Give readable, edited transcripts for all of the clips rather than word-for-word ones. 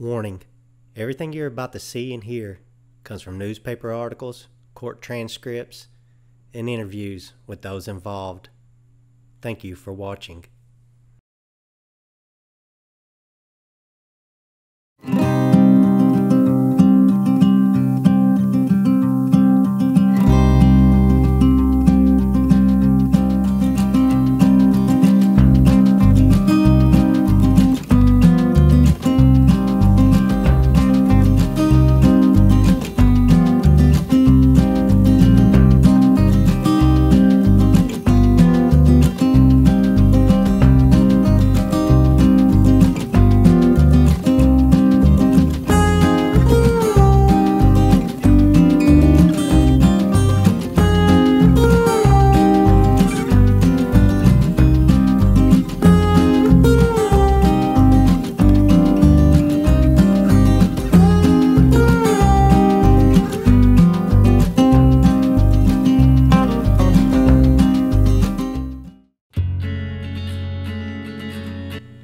Warning, everything you're about to see and hear comes from newspaper articles, court transcripts, and interviews with those involved. Thank you for watching.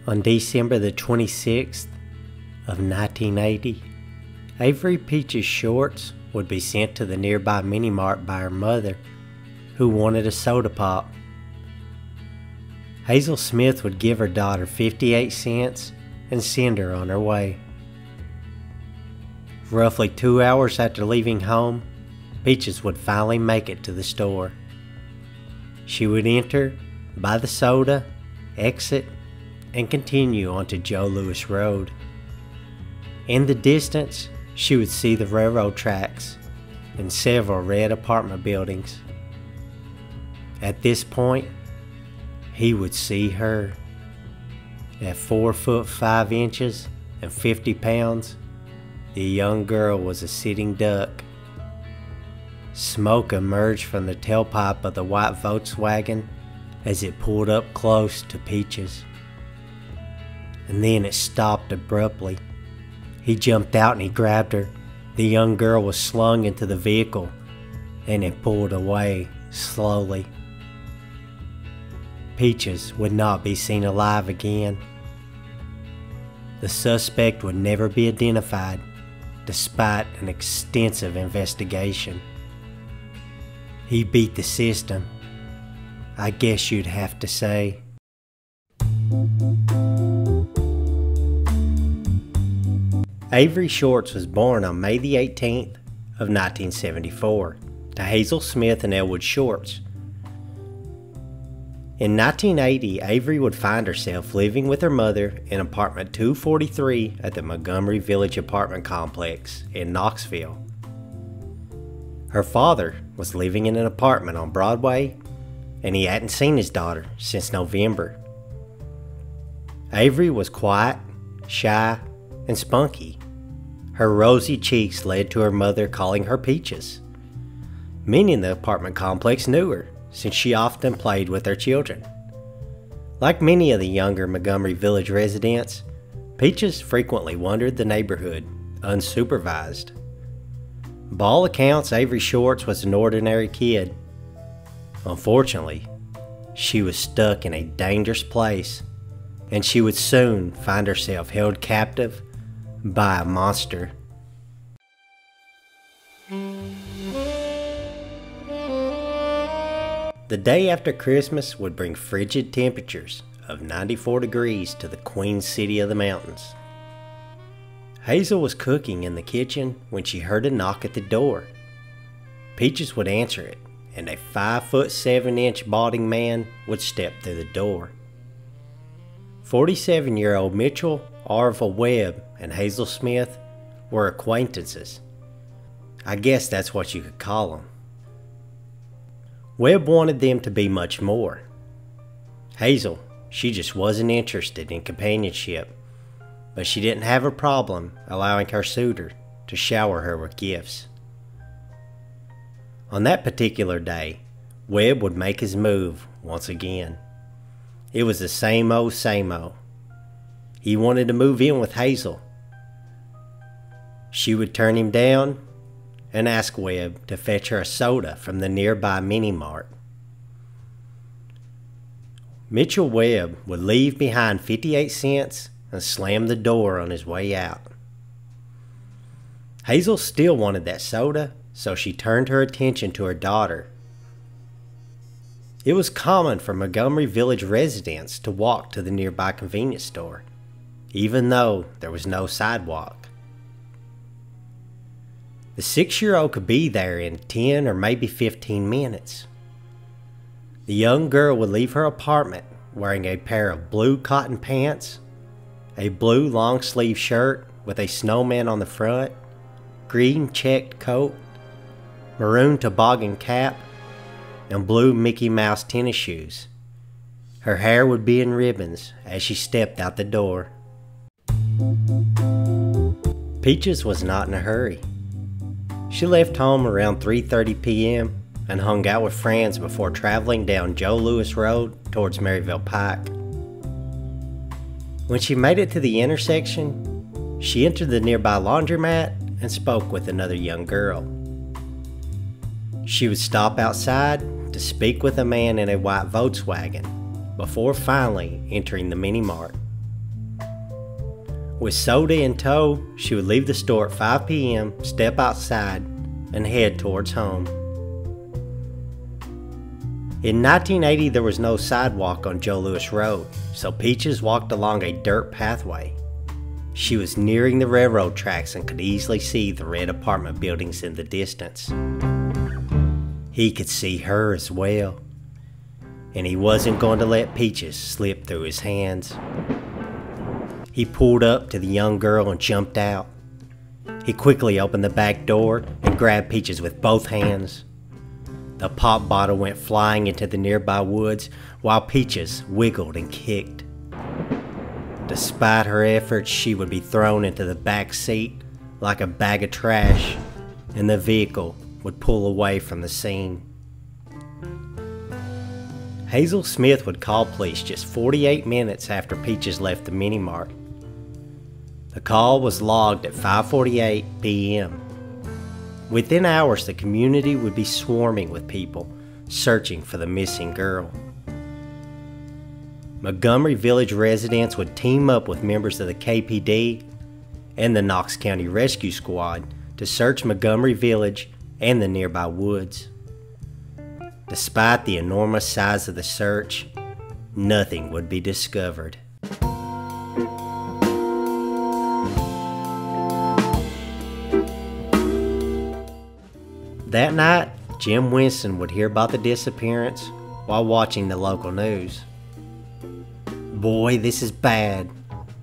On December the 26th of 1980, Avery Peaches Shorts would be sent to the nearby Minimart by her mother, who wanted a soda pop. Hazel Smith would give her daughter 58 cents and send her on her way. Roughly 2 hours after leaving home, Peaches would finally make it to the store. She would enter, buy the soda, exit, and continue onto Joe Lewis Road. In the distance, she would see the railroad tracks and several red apartment buildings. At this point, he would see her. At 4 foot 5 inches and 50 pounds, the young girl was a sitting duck. Smoke emerged from the tailpipe of the white Volkswagen as it pulled up close to Peaches. And then it stopped abruptly. He jumped out and he grabbed her. The young girl was slung into the vehicle and it pulled away slowly. Peaches would not be seen alive again. The suspect would never be identified despite an extensive investigation. He beat the system, I guess you'd have to say. Avery Shorts was born on May the 18th of 1974 to Hazel Smith and Elwood Shorts. In 1980, Avery would find herself living with her mother in apartment 243 at the Montgomery Village apartment complex in Knoxville. Her father was living in an apartment on Broadway, and he hadn't seen his daughter since November. Avery was quiet, shy, and spunky. Her rosy cheeks led to her mother calling her Peaches. Many in the apartment complex knew her, since she often played with their children. Like many of the younger Montgomery Village residents, Peaches frequently wandered the neighborhood, unsupervised. By all accounts, Avery Shorts was an ordinary kid. Unfortunately, she was stuck in a dangerous place, and she would soon find herself held captive by a monster. The day after Christmas would bring frigid temperatures of 94 degrees to the Queen City of the Mountains. Hazel was cooking in the kitchen when she heard a knock at the door. Peaches would answer it, and a 5 foot 7 inch balding man would step through the door. 47-year-old Mitchell Arvil Webb and Hazel Smith were acquaintances. I guess that's what you could call them. Webb wanted them to be much more. Hazel, she just wasn't interested in companionship, but she didn't have a problem allowing her suitor to shower her with gifts. On that particular day, Webb would make his move once again. It was the same old, same old. He wanted to move in with Hazel. She would turn him down and ask Webb to fetch her a soda from the nearby Minimart. Mitchell Webb would leave behind 58 cents and slam the door on his way out. Hazel still wanted that soda, so she turned her attention to her daughter. It was common for Montgomery Village residents to walk to the nearby convenience store, even though there was no sidewalk. The 6-year-old could be there in 10 or maybe 15 minutes. The young girl would leave her apartment wearing a pair of blue cotton pants, a blue long-sleeve shirt with a snowman on the front, green checked coat, maroon toboggan cap, and blue Mickey Mouse tennis shoes. Her hair would be in ribbons as she stepped out the door. Peaches was not in a hurry. She left home around 3:30 p.m. and hung out with friends before traveling down Joe Lewis Road towards Maryville Pike. When she made it to the intersection, she entered the nearby laundromat and spoke with another young girl. She would stop outside to speak with a man in a white Volkswagen before finally entering the Minimart. With soda in tow, she would leave the store at 5 p.m., step outside, and head towards home. In 1980, there was no sidewalk on Joe Lewis Road, so Peaches walked along a dirt pathway. She was nearing the railroad tracks and could easily see the red apartment buildings in the distance. He could see her as well, and he wasn't going to let Peaches slip through his hands. He pulled up to the young girl and jumped out. He quickly opened the back door and grabbed Peaches with both hands. The pop bottle went flying into the nearby woods while Peaches wiggled and kicked. Despite her efforts, she would be thrown into the back seat like a bag of trash, and the vehicle would pull away from the scene. Hazel Smith would call police just 48 minutes after Peaches left the Minimart. The call was logged at 5:48 p.m. Within hours, the community would be swarming with people searching for the missing girl. Montgomery Village residents would team up with members of the KPD and the Knox County Rescue Squad to search Montgomery Village and the nearby woods. Despite the enormous size of the search, nothing would be discovered. That night, Jim Winston would hear about the disappearance while watching the local news. "Boy, this is bad,"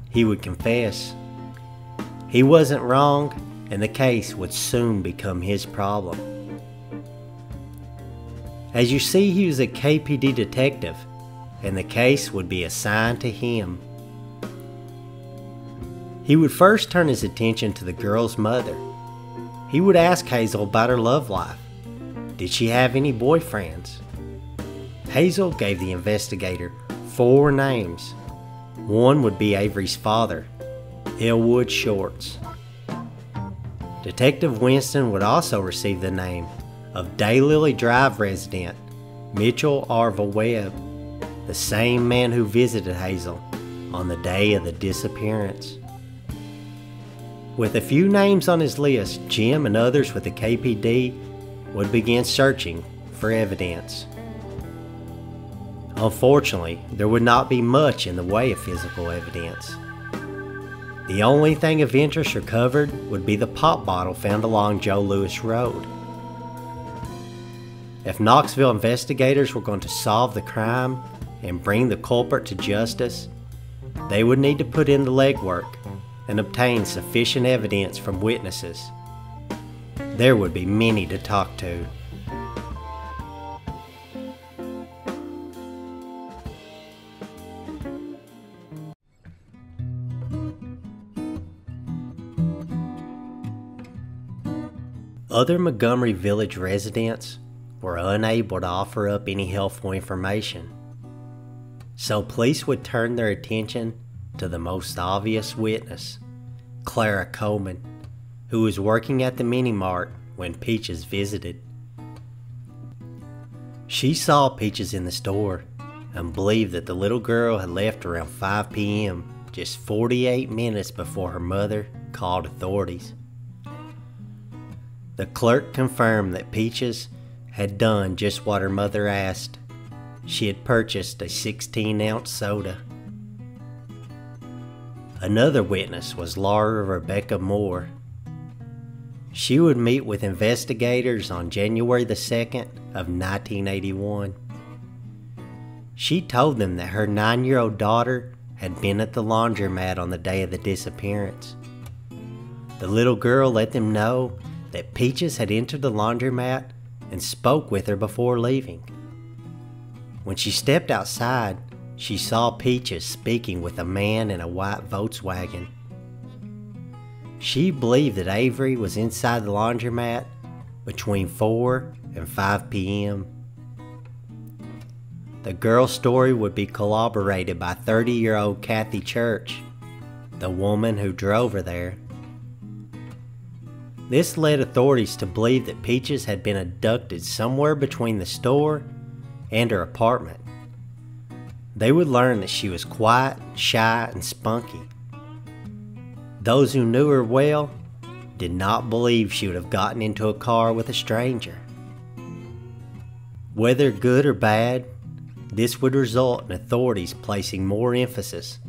he would confess. He wasn't wrong, and the case would soon become his problem. As you see, he was a KPD detective, and the case would be assigned to him. He would first turn his attention to the girl's mother. He would ask Hazel about her love life. Did she have any boyfriends? Hazel gave the investigator 4 names. One would be Avery's father, Elwood Shorts. Detective Winston would also receive the name of Daylily Drive resident Mitchell Arvil Webb, the same man who visited Hazel on the day of the disappearance. With a few names on his list, Jim and others with the KPD would begin searching for evidence. Unfortunately, there would not be much in the way of physical evidence. The only thing of interest recovered would be the pop bottle found along Joe Lewis Road. If Knoxville investigators were going to solve the crime and bring the culprit to justice, they would need to put in the legwork and obtain sufficient evidence from witnesses. There would be many to talk to. Other Montgomery Village residents were unable to offer up any helpful information, so police would turn their attention to the most obvious witness, Clara Coleman, who was working at the Minimart when Peaches visited. She saw Peaches in the store and believed that the little girl had left around 5 p.m., just 48 minutes before her mother called authorities. The clerk confirmed that Peaches had done just what her mother asked. She had purchased a 16-ounce soda. Another witness was Laura Rebecca Moore. She would meet with investigators on January the 2nd of 1981. She told them that her 9-year-old daughter had been at the laundromat on the day of the disappearance. The little girl let them know that Peaches had entered the laundromat and spoke with her before leaving. When she stepped outside, she saw Peaches speaking with a man in a white Volkswagen. She believed that Avery was inside the laundromat between 4 and 5 p.m. The girl's story would be corroborated by 30-year-old Kathy Church, the woman who drove her there. This led authorities to believe that Peaches had been abducted somewhere between the store and her apartment. They would learn that she was quiet, shy, and spunky. Those who knew her well did not believe she would have gotten into a car with a stranger. Whether good or bad, this would result in authorities placing more emphasis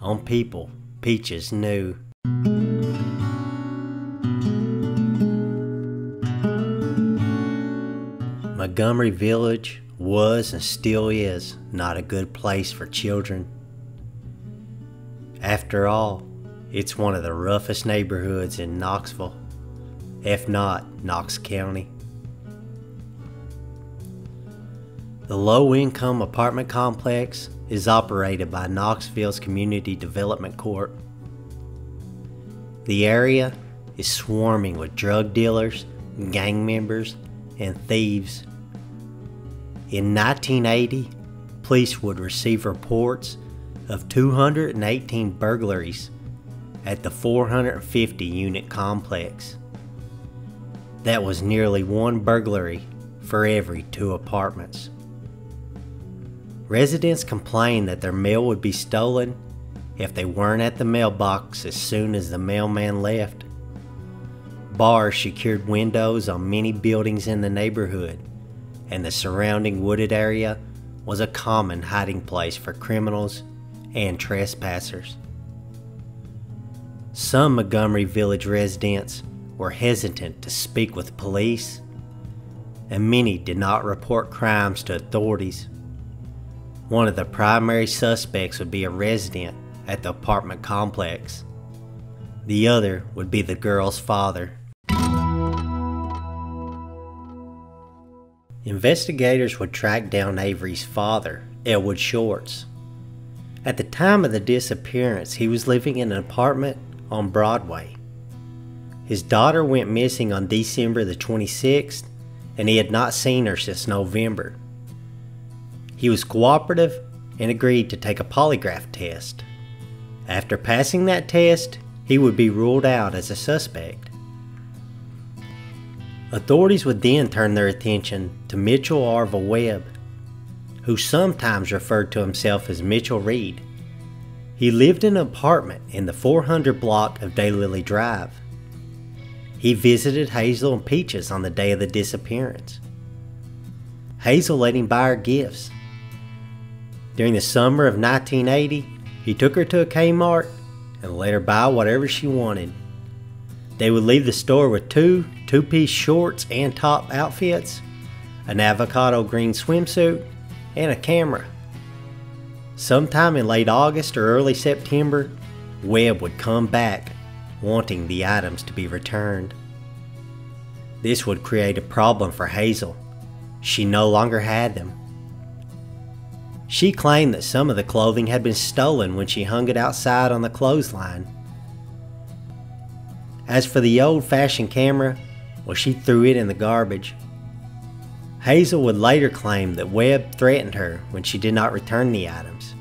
on people Peaches knew. Montgomery Village was and still is not a good place for children. After all, it's one of the roughest neighborhoods in Knoxville, if not Knox County. The low-income apartment complex is operated by Knoxville's Community Development Corp. The area is swarming with drug dealers, gang members, and thieves. In 1980, police would receive reports of 218 burglaries at the 450-unit complex. That was nearly one burglary for every 2 apartments. Residents complained that their mail would be stolen if they weren't at the mailbox as soon as the mailman left. Bars secured windows on many buildings in the neighborhood, and the surrounding wooded area was a common hiding place for criminals and trespassers. Some Montgomery Village residents were hesitant to speak with police, and many did not report crimes to authorities. One of the primary suspects would be a resident at the apartment complex. The other would be the girl's father. Investigators would track down Avery's father, Elwood Shorts. At the time of the disappearance, he was living in an apartment on Broadway. His daughter went missing on December the 26th, and he had not seen her since November. He was cooperative and agreed to take a polygraph test. After passing that test, he would be ruled out as a suspect. Authorities would then turn their attention to Mitchell Arvil Webb, who sometimes referred to himself as Mitchell Reed. He lived in an apartment in the 400 block of Daylily Drive. He visited Hazel and Peaches on the day of the disappearance. Hazel let him buy her gifts. During the summer of 1980, he took her to a Kmart and let her buy whatever she wanted. They would leave the store with 2 two-piece shorts and top outfits, an avocado green swimsuit, and a camera. Sometime in late August or early September, Webb would come back wanting the items to be returned. This would create a problem for Hazel. She no longer had them. She claimed that some of the clothing had been stolen when she hung it outside on the clothesline. As for the old-fashioned camera, well, she threw it in the garbage. Hazel would later claim that Webb threatened her when she did not return the items.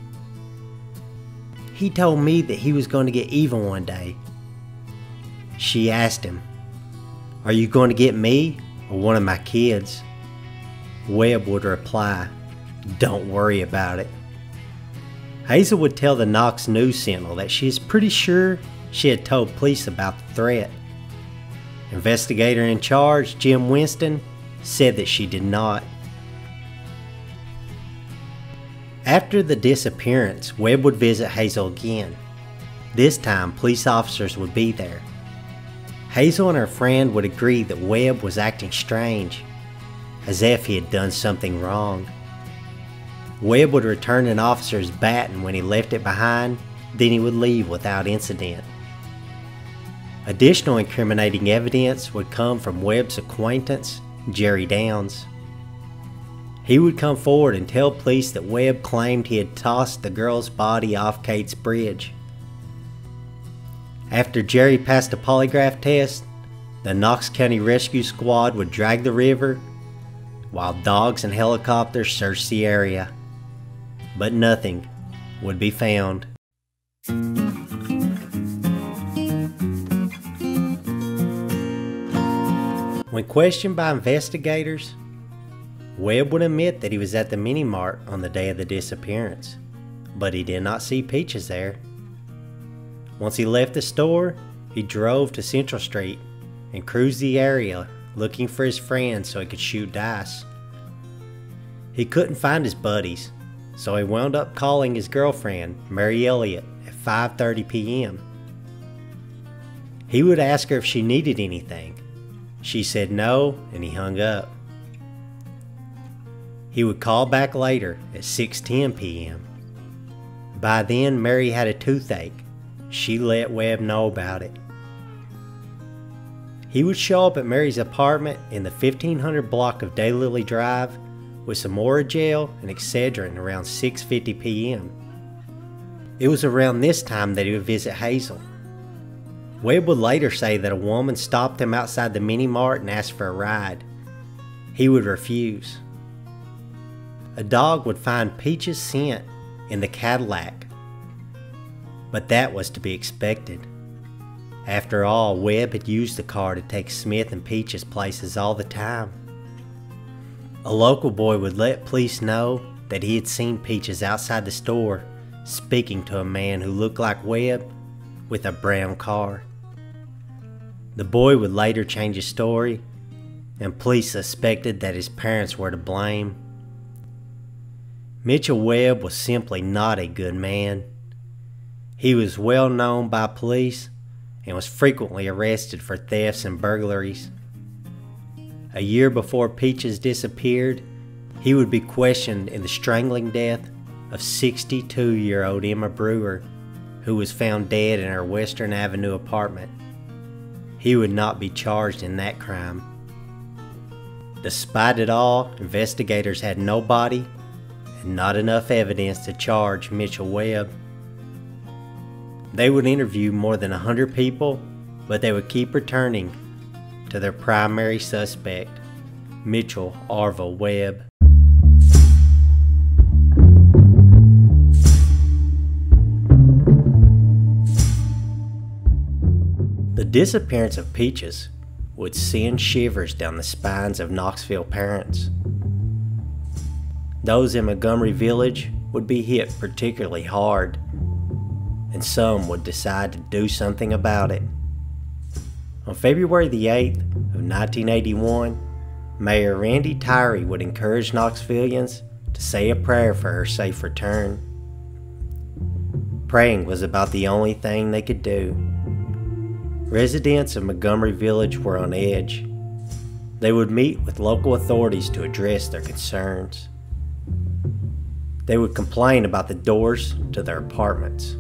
"He told me that he was going to get even one day." She asked him, "Are you going to get me or one of my kids?" Webb would reply, "Don't worry about it." Hazel would tell the Knox News Sentinel that she is pretty sure she had told police about the threat. Investigator in charge, Jim Winston, said that she did not. After the disappearance, Webb would visit Hazel again. This time, police officers would be there. Hazel and her friend would agree that Webb was acting strange, as if he had done something wrong. Webb would return an officer's baton when he left it behind, then he would leave without incident. Additional incriminating evidence would come from Webb's acquaintance, Jerry Downs. He would come forward and tell police that Webb claimed he had tossed the girl's body off Kate's Bridge. After Jerry passed a polygraph test, the Knox County Rescue Squad would drag the river while dogs and helicopters searched the area. But nothing would be found. When questioned by investigators, Webb would admit that he was at the Minimart on the day of the disappearance, but he did not see Peaches there. Once he left the store, he drove to Central Street and cruised the area looking for his friends so he could shoot dice. He couldn't find his buddies, so he wound up calling his girlfriend, Mary Elliott, at 5:30 p.m. He would ask her if she needed anything. She said no, and he hung up. He would call back later at 6:10 p.m. By then, Mary had a toothache. She let Webb know about it. He would show up at Mary's apartment in the 1500 block of Daylily Drive with some Orajel and Excedrin around 6:50 p.m. It was around this time that he would visit Hazel. Webb would later say that a woman stopped him outside the Minimart and asked for a ride. He would refuse. A dog would find Peaches' scent in the Cadillac, but that was to be expected. After all, Webb had used the car to take Smith and Peaches' places all the time. A local boy would let police know that he had seen Peaches outside the store speaking to a man who looked like Webb with a brown car. The boy would later change his story, and police suspected that his parents were to blame. Mitchell Webb was simply not a good man. He was well known by police and was frequently arrested for thefts and burglaries. A year before Peaches disappeared, he would be questioned in the strangling death of 62-year-old Emma Brewer, who was found dead in her Western Avenue apartment. He would not be charged in that crime. Despite it all, investigators had no body and not enough evidence to charge Mitchell Webb. They would interview more than 100 people, but they would keep returning to their primary suspect, Mitchell Arvil Webb. The disappearance of Peaches would send shivers down the spines of Knoxville parents. Those in Montgomery Village would be hit particularly hard, and some would decide to do something about it. On February the 8th of 1981, Mayor Randy Tyree would encourage Knoxvillians to say a prayer for her safe return. Praying was about the only thing they could do. Residents of Montgomery Village were on edge. They would meet with local authorities to address their concerns. They would complain about the doors to their apartments.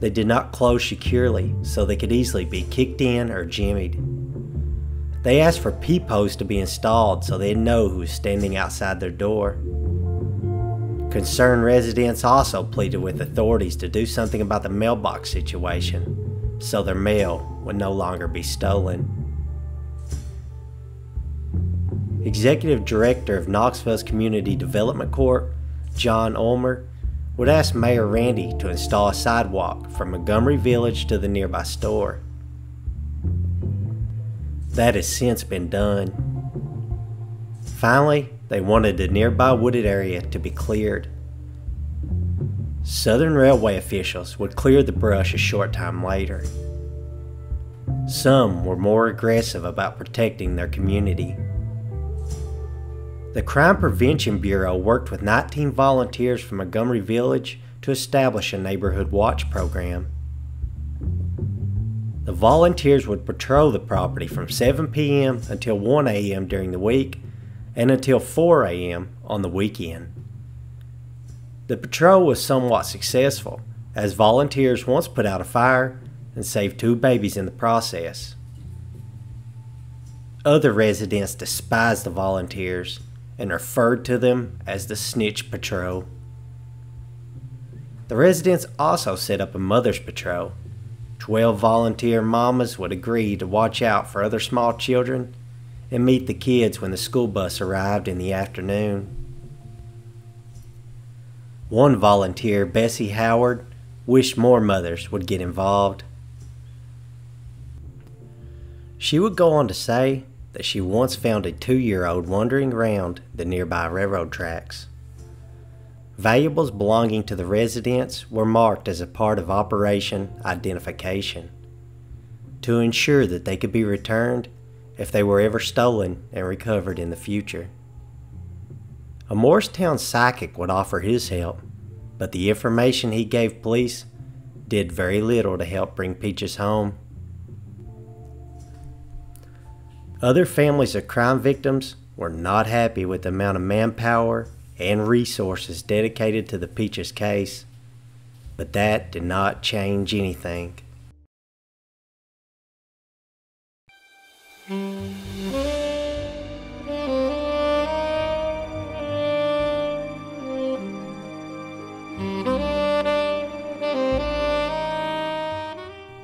They did not close securely, so they could easily be kicked in or jimmied. They asked for peepholes to be installed so they'd know who was standing outside their door. Concerned residents also pleaded with authorities to do something about the mailbox situation, so their mail would no longer be stolen. Executive Director of Knoxville's Community Development Corp, John Ulmer, would ask Mayor Randy to install a sidewalk from Montgomery Village to the nearby store. That has since been done. Finally, they wanted the nearby wooded area to be cleared. Southern Railway officials would clear the brush a short time later. Some were more aggressive about protecting their community. The Crime Prevention Bureau worked with 19 volunteers from Montgomery Village to establish a neighborhood watch program. The volunteers would patrol the property from 7 p.m. until 1 a.m. during the week and until 4 a.m. on the weekend. The patrol was somewhat successful, as volunteers once put out a fire and saved 2 babies in the process. Other residents despised the volunteers and referred to them as the Snitch Patrol. The residents also set up a Mother's Patrol. 12 volunteer mamas would agree to watch out for other small children and meet the kids when the school bus arrived in the afternoon. One volunteer, Bessie Howard, wished more mothers would get involved. She would go on to say that she once found a 2-year-old wandering around the nearby railroad tracks. Valuables belonging to the residents were marked as a part of Operation Identification to ensure that they could be returned if they were ever stolen and recovered in the future. A Morristown psychic would offer his help, but the information he gave police did very little to help bring Peaches home. Other families of crime victims were not happy with the amount of manpower and resources dedicated to the Peaches case, but that did not change anything.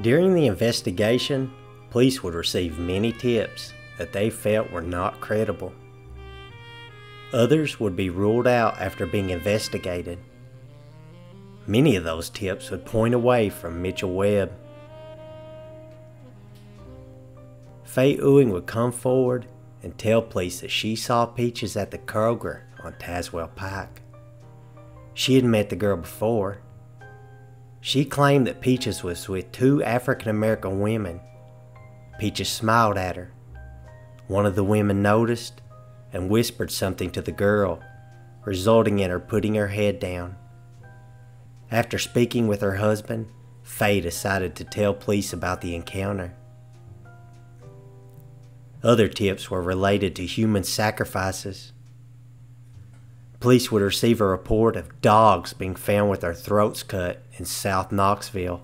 During the investigation, police would receive many tips that they felt were not credible. Others would be ruled out after being investigated. Many of those tips would point away from Mitchell Webb. Faye Ewing would come forward and tell police that she saw Peaches at the Kroger on Tazewell Pike. She had met the girl before. She claimed that Peaches was with 2 African American women. Peaches smiled at her. One of the women noticed and whispered something to the girl, resulting in her putting her head down. After speaking with her husband, Faye decided to tell police about the encounter. Other tips were related to human sacrifices. Police would receive a report of dogs being found with their throats cut in South Knoxville.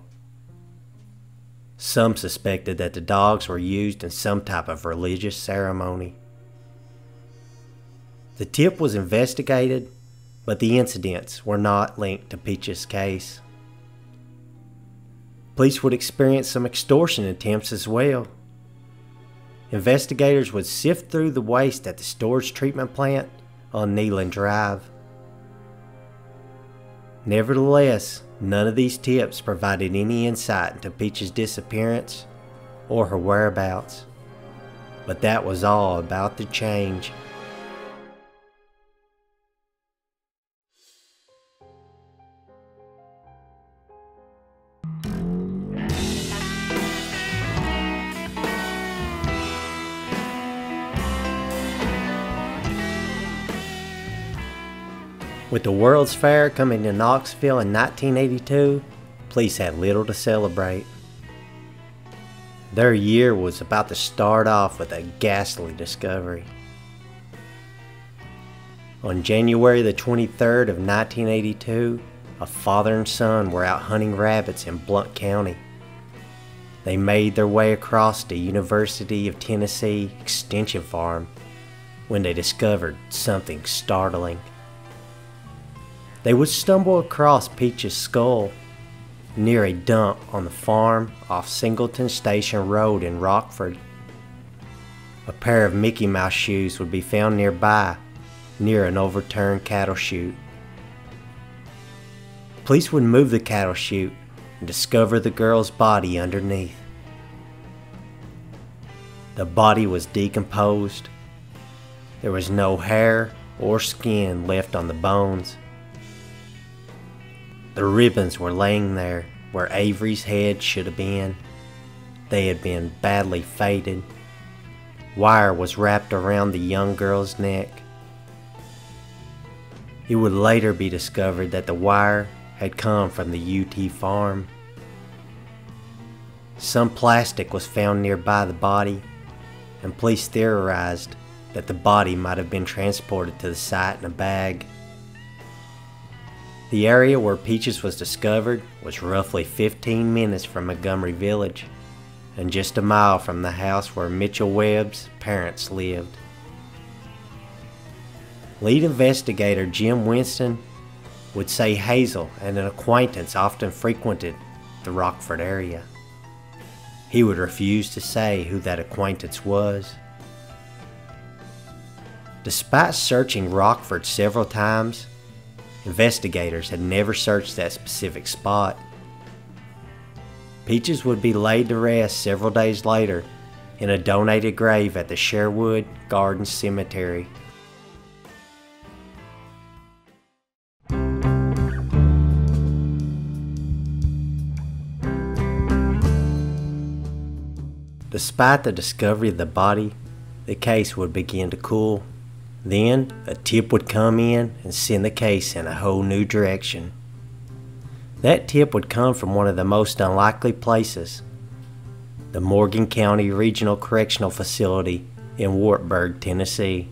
Some suspected that the dogs were used in some type of religious ceremony. The tip was investigated, but the incidents were not linked to Peaches' case. Police would experience some extortion attempts as well. Investigators would sift through the waste at the storage treatment plant on Neyland Drive. Nevertheless, none of these tips provided any insight into Peaches' disappearance or her whereabouts. But that was all about to change. With the World's Fair coming to Knoxville in 1982, police had little to celebrate. Their year was about to start off with a ghastly discovery. On January the 23rd of 1982, a father and son were out hunting rabbits in Blount County. They made their way across the University of Tennessee Extension Farm when they discovered something startling. They would stumble across Peaches' skull near a dump on the farm off Singleton Station Road in Rockford. A pair of Mickey Mouse shoes would be found nearby, near an overturned cattle chute. Police would move the cattle chute and discover the girl's body underneath. The body was decomposed. There was no hair or skin left on the bones. The ribbons were laying there where Avery's head should have been, They had been badly faded. Wire was wrapped around the young girl's neck. It would later be discovered that the wire had come from the UT farm. Some plastic was found nearby the body, and police theorized that the body might have been transported to the site in a bag. The area where Peaches was discovered was roughly 15 minutes from Montgomery Village, and just a mile from the house where Mitchell Webb's parents lived. Lead investigator Jim Winston would say Hazel and an acquaintance often frequented the Rockford area. He would refuse to say who that acquaintance was. Despite searching Rockford several times, investigators had never searched that specific spot. Peaches would be laid to rest several days later in a donated grave at the Sherwood Gardens Cemetery. Despite the discovery of the body, the case would begin to cool. Then, a tip would come in and send the case in a whole new direction. That tip would come from one of the most unlikely places, the Morgan County Regional Correctional Facility in Wartburg, Tennessee.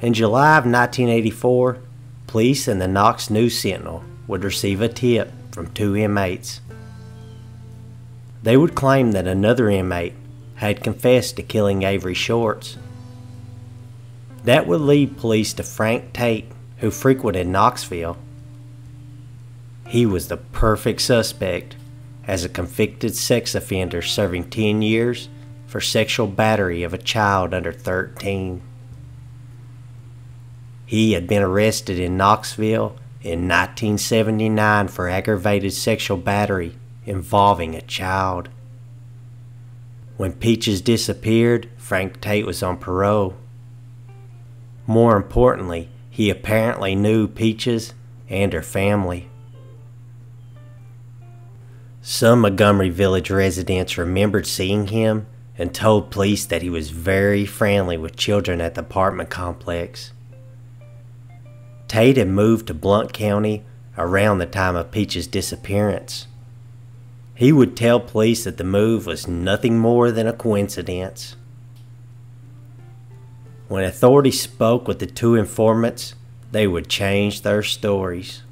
In July of 1984, police and the Knox News Sentinel would receive a tip from two inmates. They would claim that another inmate had confessed to killing Avery Shorts. That would lead police to Frank Tate, who frequented Knoxville. He was the perfect suspect as a convicted sex offender serving 10 years for sexual battery of a child under 13. He had been arrested in Knoxville in 1979 for aggravated sexual battery involving a child. When Peaches disappeared, Frank Tate was on parole. More importantly, he apparently knew Peaches and her family. Some Montgomery Village residents remembered seeing him and told police that he was very friendly with children at the apartment complex. Tate had moved to Blount County around the time of Peaches' disappearance. He would tell police that the move was nothing more than a coincidence. When authorities spoke with the two informants, they would change their stories.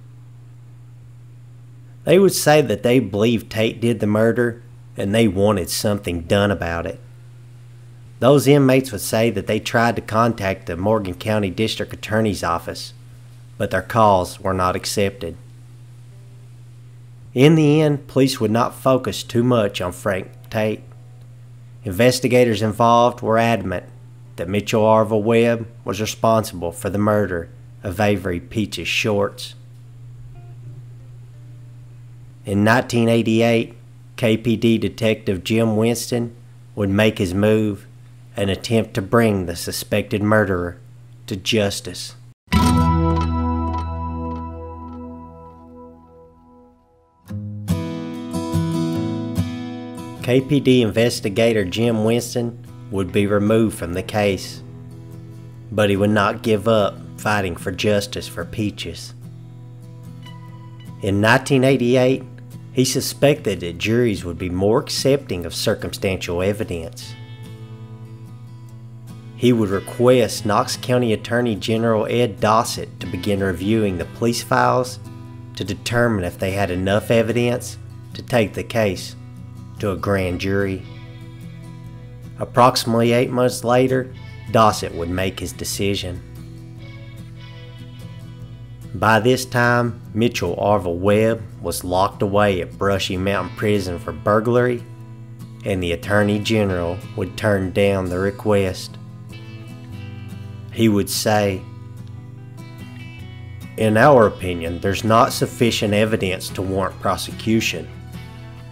They would say that they believed Tate did the murder and they wanted something done about it. Those inmates would say that they tried to contact the Morgan County District Attorney's Office, but their calls were not accepted. In the end, police would not focus too much on Frank Tate. Investigators involved were adamant that Mitchell Arvil Webb was responsible for the murder of Avery Peaches Shorts. In 1988, KPD Detective Jim Winston would make his move and attempt to bring the suspected murderer to justice. KPD investigator Jim Winston would be removed from the case, but he would not give up fighting for justice for Peaches. In 1988, he suspected that juries would be more accepting of circumstantial evidence. He would request Knox County Attorney General Ed Dossett to begin reviewing the police files to determine if they had enough evidence to take the case to a grand jury. Approximately 8 months later, Dossett would make his decision. By this time, Mitchell Arvil Webb was locked away at Brushy Mountain Prison for burglary, and the Attorney General would turn down the request. He would say, "In our opinion, there's not sufficient evidence to warrant prosecution.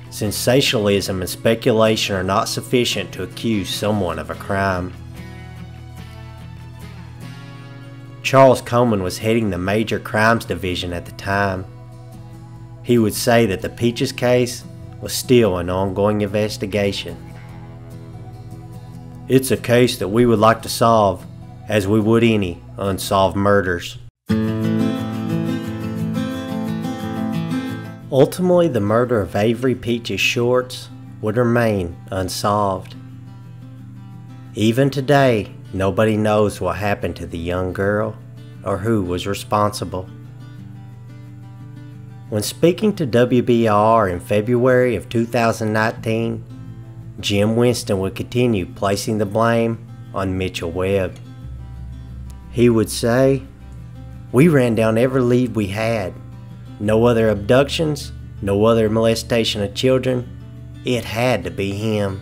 Sensationalism and speculation are not sufficient to accuse someone of a crime." Charles Coleman was heading the Major Crimes Division at the time. He would say that the Peaches case was still an ongoing investigation. It's a case that we would like to solve, as we would any unsolved murders. Ultimately, the murder of Avery Peaches Shorts would remain unsolved. Even today, nobody knows what happened to the young girl or who was responsible. When speaking to WBR in February of 2019, Jim Winston would continue placing the blame on Mitchell Webb. He would say, "We ran down every lead we had. No other abductions, no other molestation of children. It had to be him."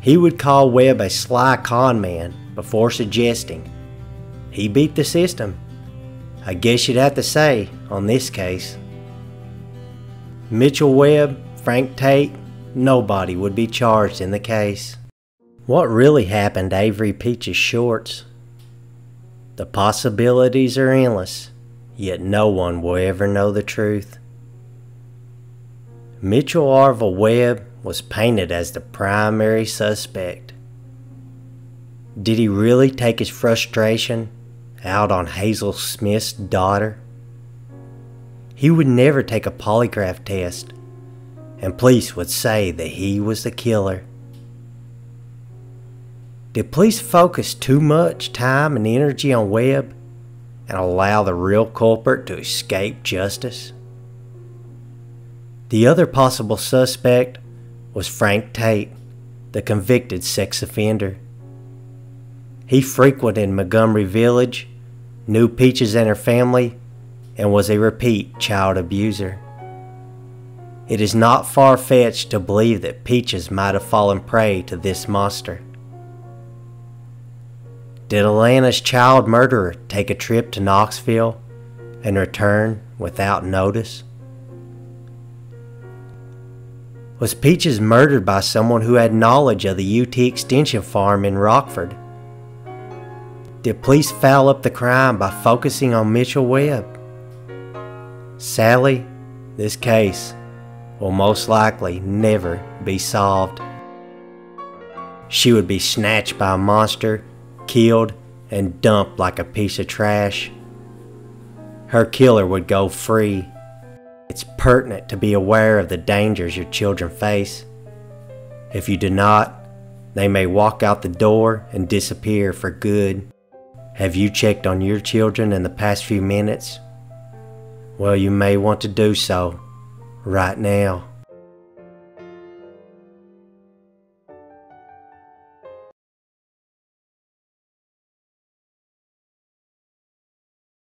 He would call Webb a sly con man before suggesting, "He beat the system. I guess you'd have to say on this case." Mitchell Webb, Frank Tate, nobody would be charged in the case. What really happened to Avery Peaches Shorts? The possibilities are endless, yet no one will ever know the truth. Mitchell Arvil Webb was painted as the primary suspect. Did he really take his frustration out on Hazel Smith's daughter? He would never take a polygraph test, and police would say that he was the killer. Did police focus too much time and energy on Webb and allow the real culprit to escape justice? The other possible suspect was Frank Tate, the convicted sex offender. He frequented Montgomery Village, knew Peaches and her family, and was a repeat child abuser. It is not far-fetched to believe that Peaches might have fallen prey to this monster. Did Atlanta's child murderer take a trip to Knoxville and return without notice? Was Peaches murdered by someone who had knowledge of the UT Extension farm in Rockford? Did police foul up the crime by focusing on Mitchell Webb? Sadly, this case will most likely never be solved. She would be snatched by a monster, killed, and dumped like a piece of trash. Her killer would go free. It's pertinent to be aware of the dangers your children face. If you do not, they may walk out the door and disappear for good. Have you checked on your children in the past few minutes? Well, you may want to do so right now.